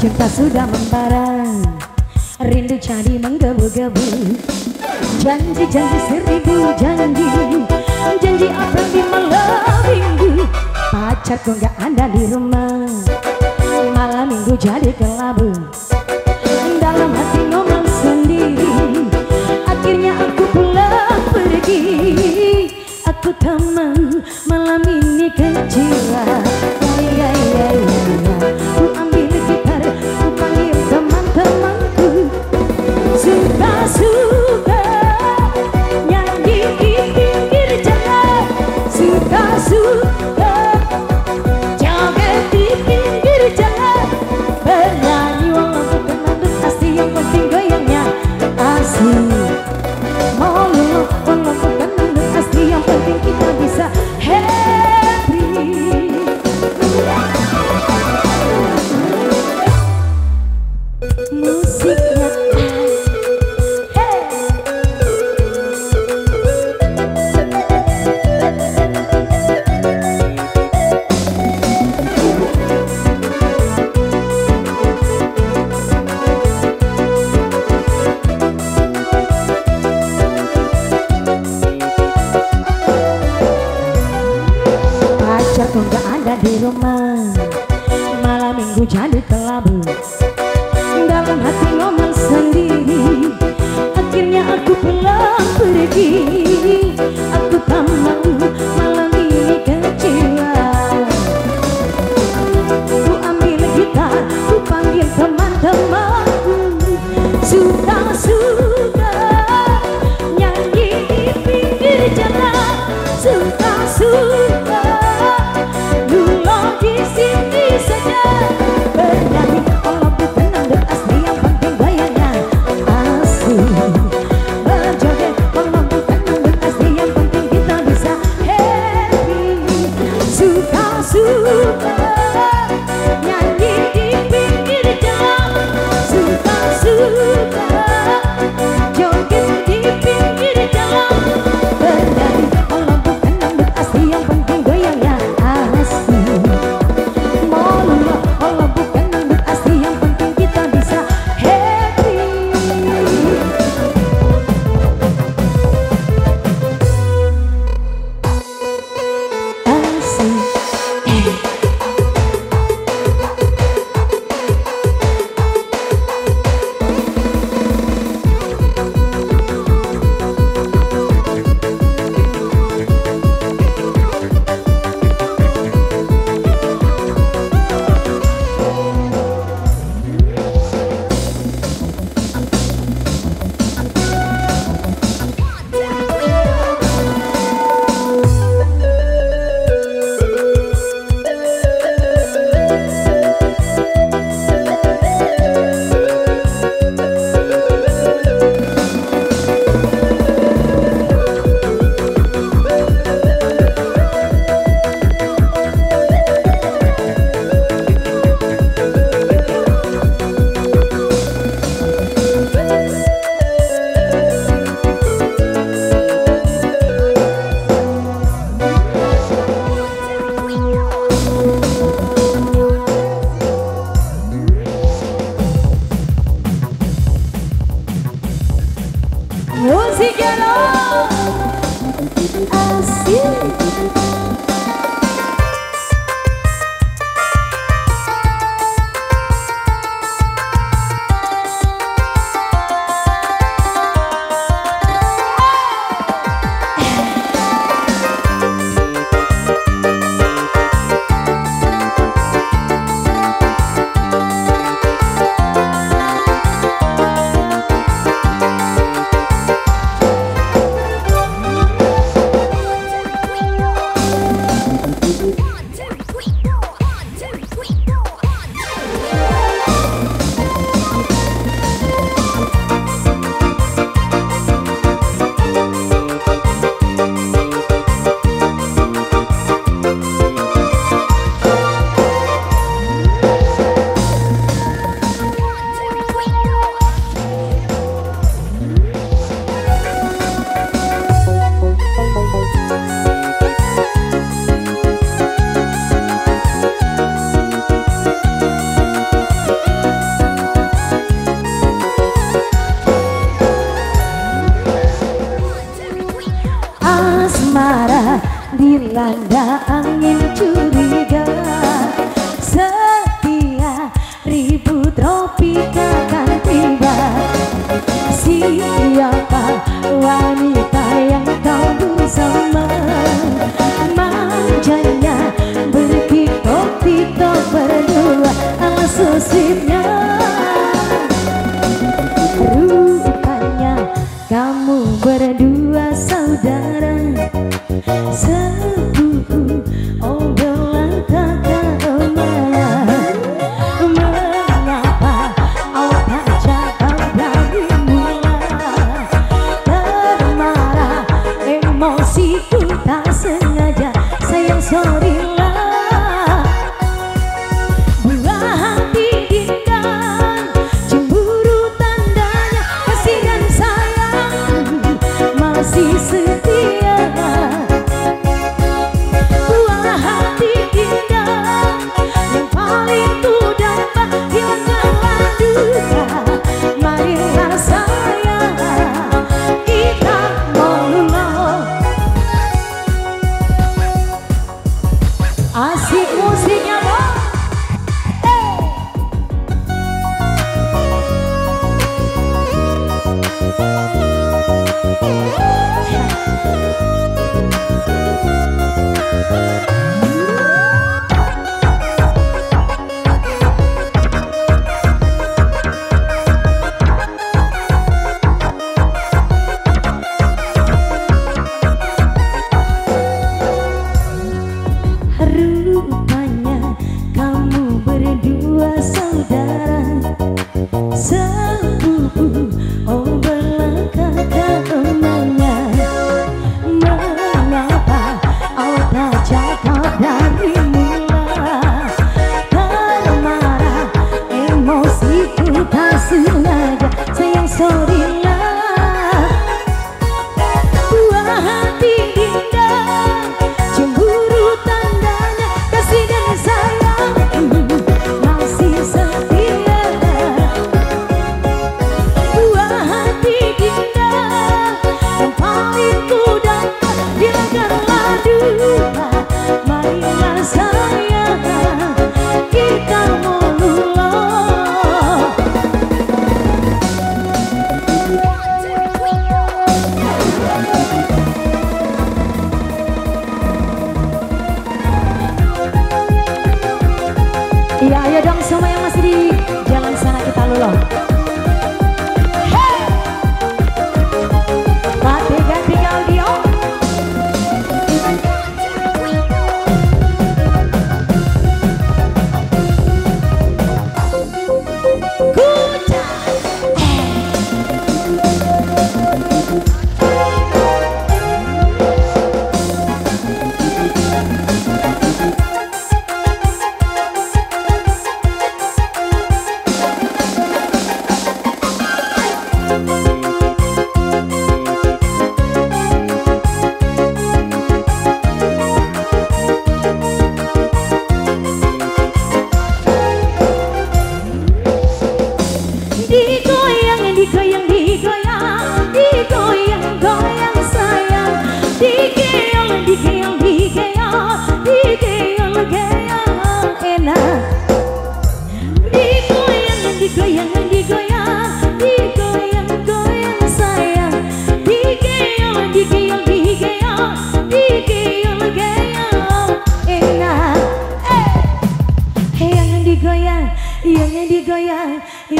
Cinta sudah membara, rindu jadi menggebu-gebu. Janji-janji seribu janji, janji apa di malam minggu. Pacarku gak ada di rumah, malam minggu jadi kelabu. Dalam hati ngomong sendiri, akhirnya aku pulang pergi. Aku teman malam ini kecewa. Pacarku gak ada di rumah, malam minggu jadi kelabu. Dalam hati ngomong sendiri, akhirnya aku pulang pergi. Aku tamat malam ini kecewa. Ku ambil gitar, ku panggil teman-temanku. Suka-suka nyanyi di pinggir jalan. Suka-suka bernyanyi kalau bukan anggur asli, yang penting gayanya asli. Berjoget kalau bukan anggur asli, yang penting kita bisa. Hey. dilanda angin curiga, setia ribu tropika kan tiba. Siapa wanita yang kau bersama, manjanya berkitok-kitok berdua, so sweetnya. Rupanya kamu berdua saudara, sepupu, obrolan kakak emak. Mengapa otak cakap lagi mula, termarah emosiku tak sengaja, sayang sorry. Rupanya kamu berdua saudara, sepupu, obrolan kakak emaknya. Mengapa otak cakap dari mula, termarah emosiku tak sengaja, sayang sorrylah. Buah hati indah,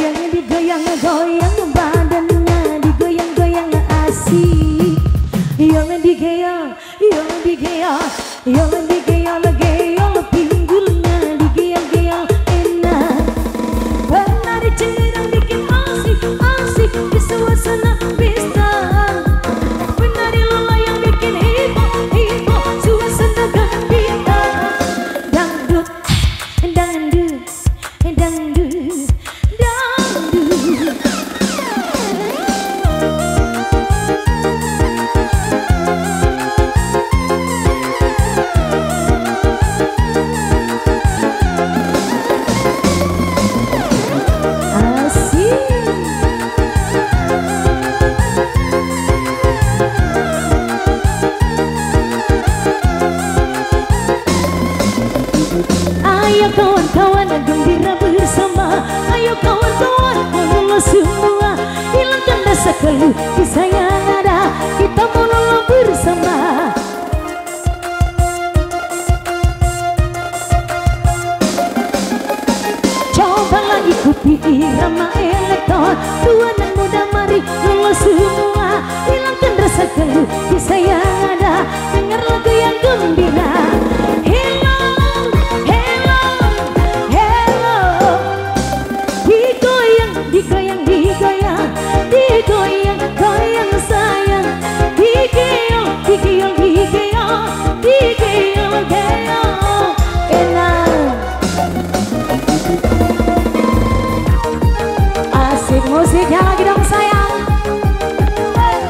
digoyang badannya, digoyang-goyang asik. Yang digoyang, yang digoyang, yang digoyang-goyang pinggulnya, digoyang-goyang enak. Berlari cenderung bikin asik di suasana pesta. Menari loyang bikin heboh suasana gembira. Dangdut. Ayo kawan-kawan gembira bersama. Ayo kawan-kawan mengeluh semua. Hilangkan rasa keluh, kisah yang ada. Kita mengeluh bersama. Cobalah ikuti irama elektron. Tua dan muda mari mengeluh semua. Hilangkan rasa keluh, kisah yang ada. Dengar lagu yang gembira. Musiknya lagi dong sayang. Hey.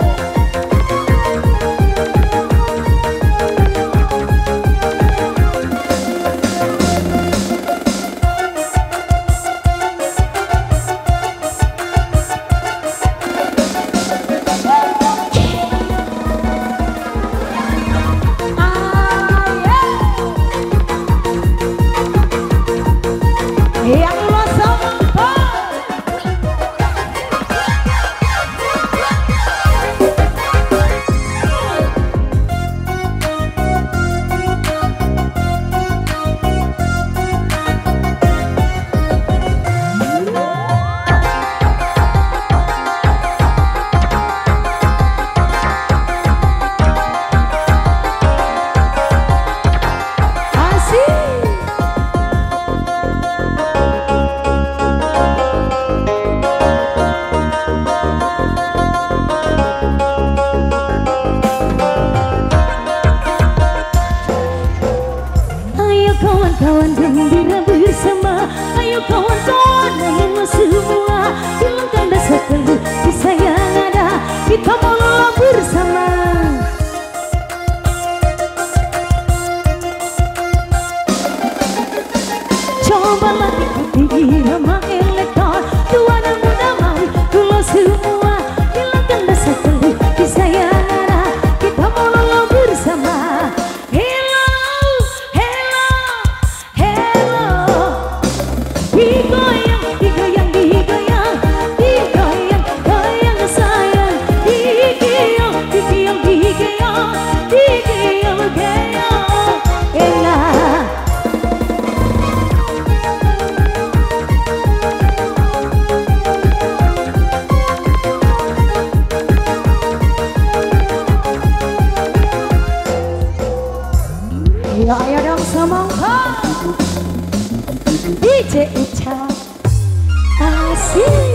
Yang losong kawan gembira bersama. Ayo kawan-kawan mengeluh semua. Hilangkan rasa keluh, kisah yang ada. Kita mengeluh bersama. Cobalah ikuti irama elektron. Tua dan muda mari mengeluh semua. Hilangkan rasa keluh, kisah yang ada. Kita mengeluh bersama. Ya ayo dong semangka DJ Ichal. Asik.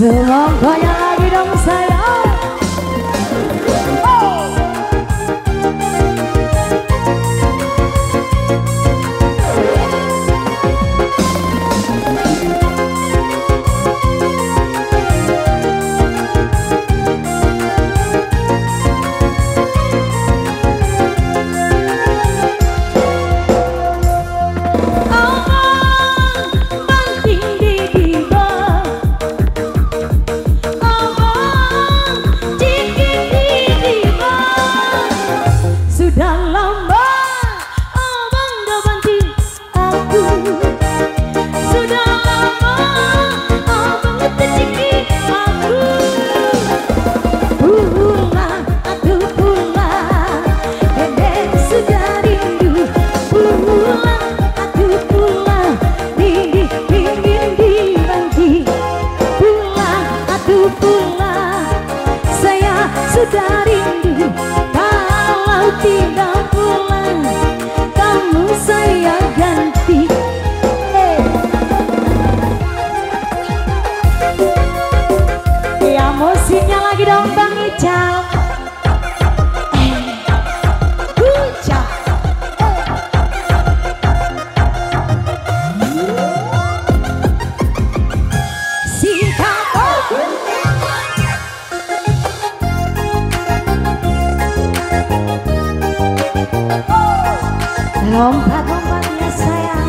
Selangkahnya lagi dong sayang. Oh. Sudah rindu kalau tidak pulang, kamu saya ganti. Hey. Ya musiknya lagi dong Bang Ichal. Lompat-lompatnya sayang,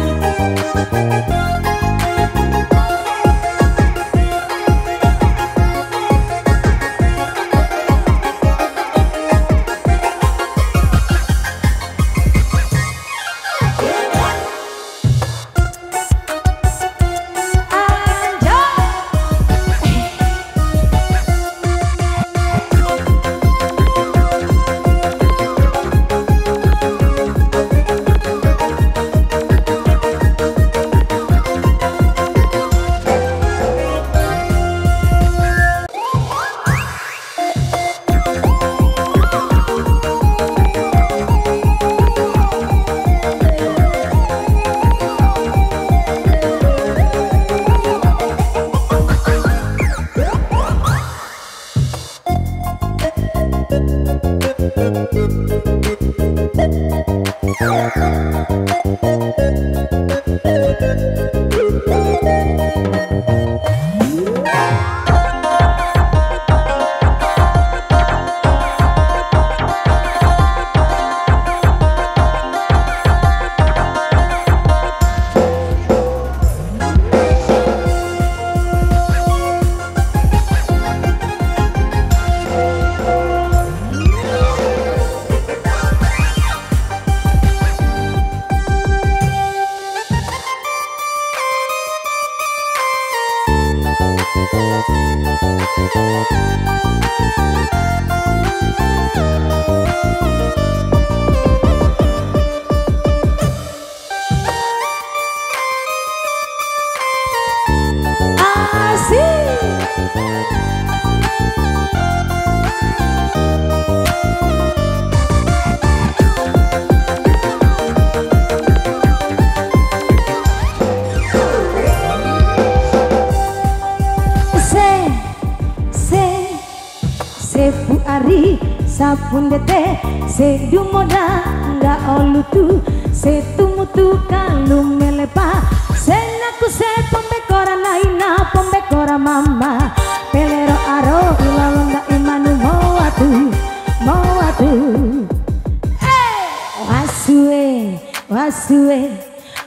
sabun dete sedu moda enggak olutu setumutu kalung melepa senaku se pembekora naina pembekora mama pelero aro ilalonda imanu mawatu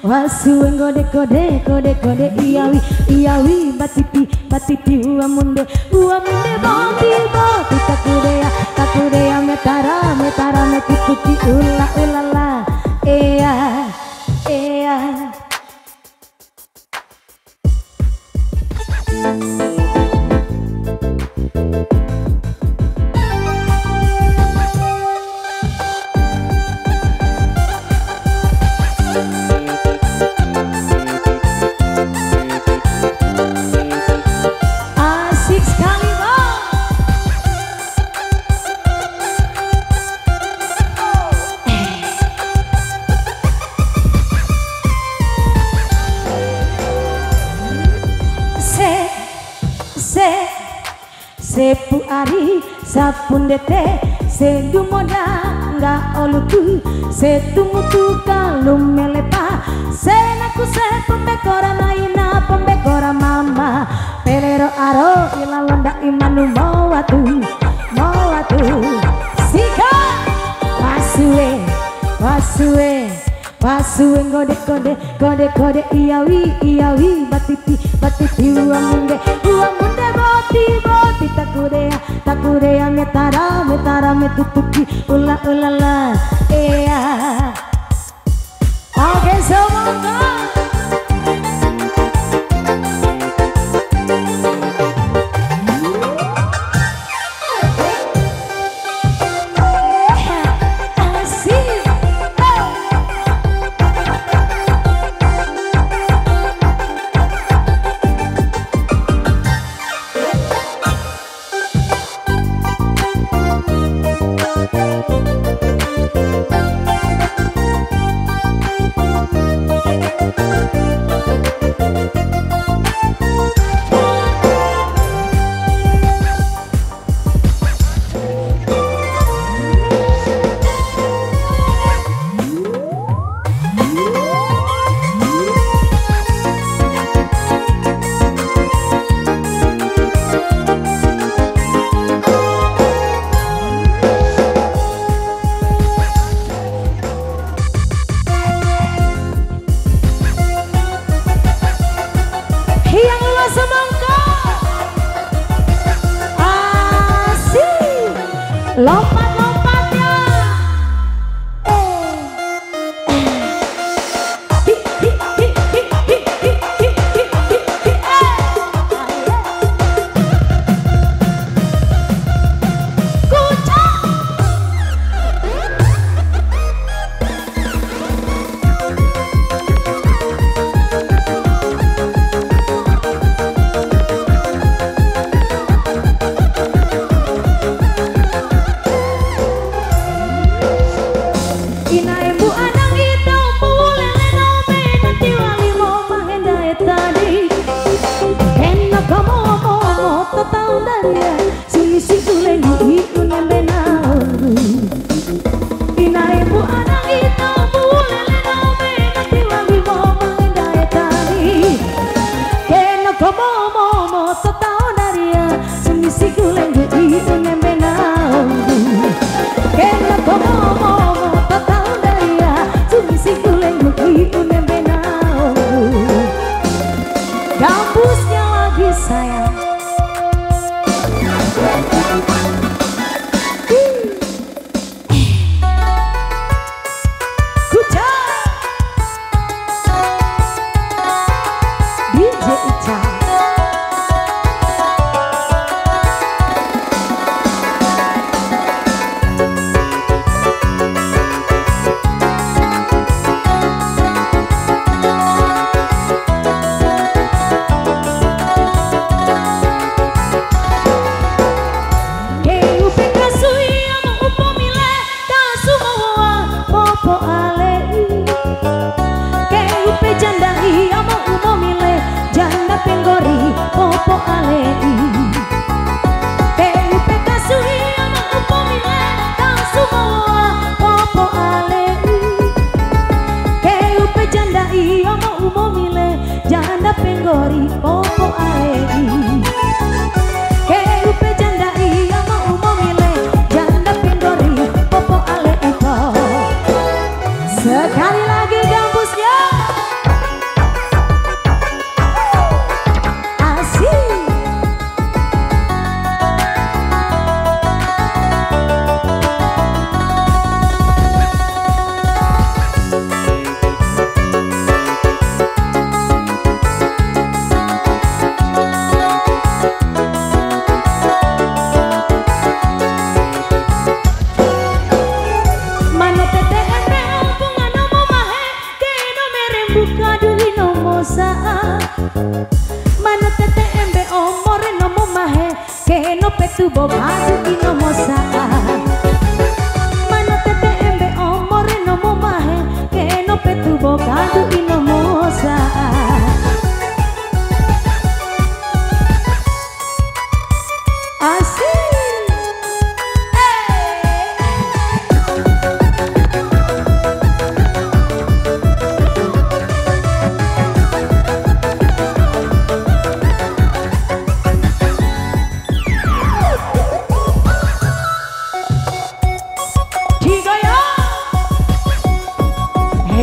wasue kode iyawi batipi uamunde bati takudea metara metipuki ula ulala ea sapun dete sedumona nga oluku setumutu kalum melepa senaku sepembekora naina pembekora mama pelero aro ilalonda imanu mawatu mawatu sika pasue pasue pasue ngode kode kode kode iyawi batiti batiti uang munde boti takudea metara metutuki ula ea oke semoga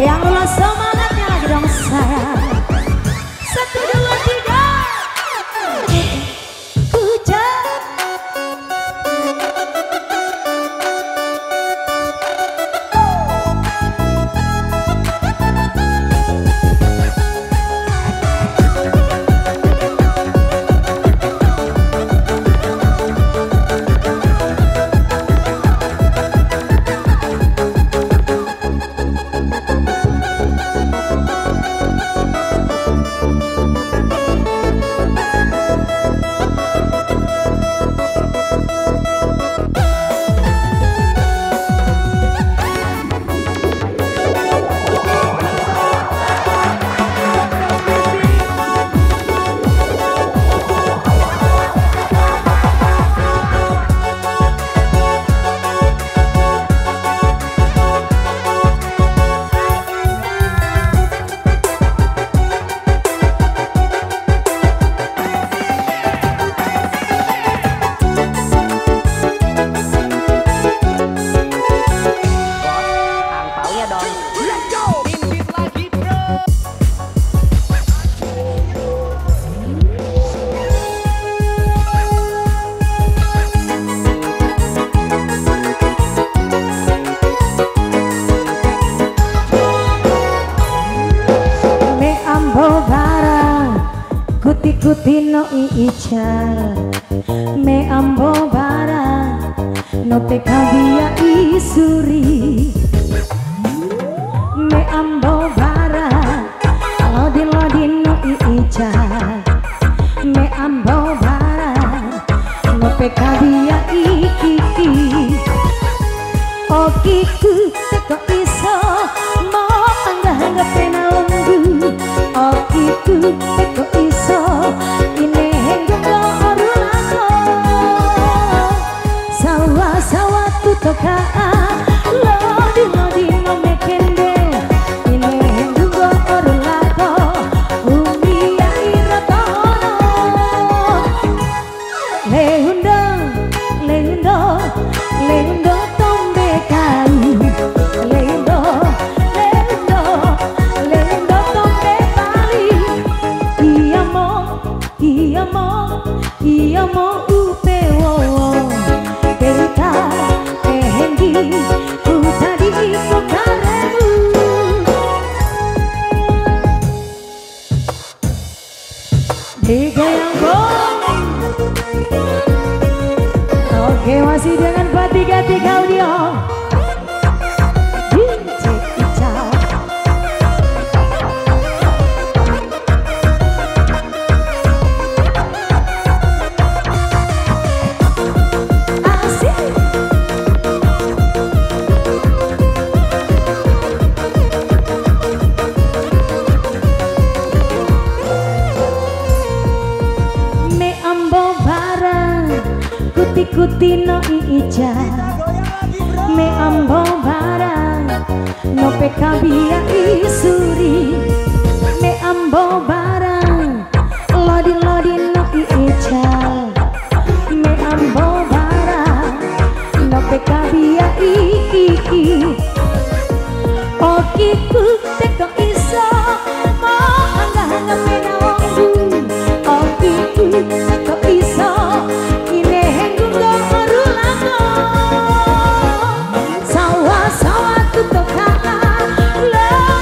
yang lulus semangatnya lagi dong sayang. 1, 2, 3. Kuti no ichal me ambo bara no te cabía isuri me ambo bara lodi no ichal me ambo bara no te cabía ikiki okiku teko iso mo anggap-anggapin nalunggu okiku teko iso ini hingga orulako sawa-sawa tutokaa lodi-lodino mekende ini hingga orulako umia iratono lehundo tombe kau Oke, masih dengan 433 audio DJ Ichal. Asik. Me ambo barang kuti-kuti no ichal me ambo barang no pekabia isuri me ambo barang lodi-lodi no ichal me ambo barang no pekabia ikiki okiku teko iso mo anggap-anggapi nawangku okiku teko iso sawa-sawa tutokaa.